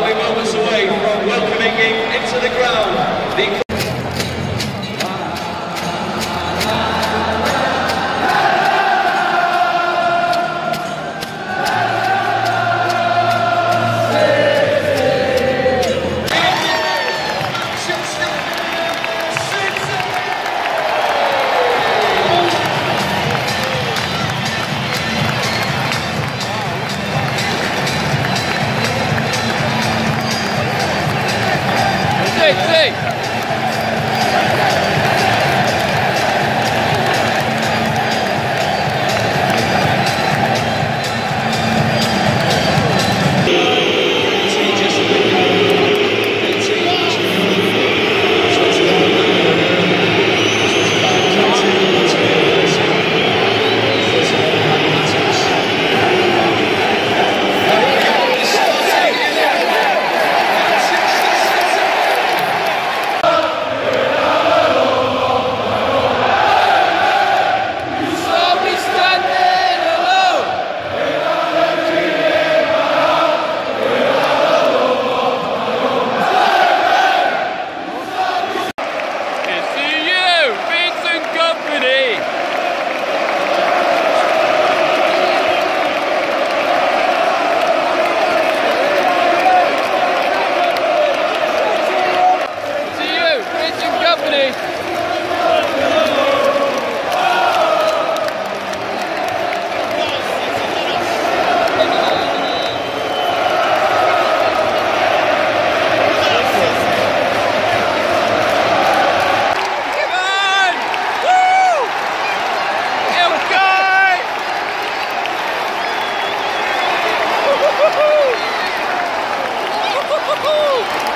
will be moments away from welcoming him into the ground. Woo!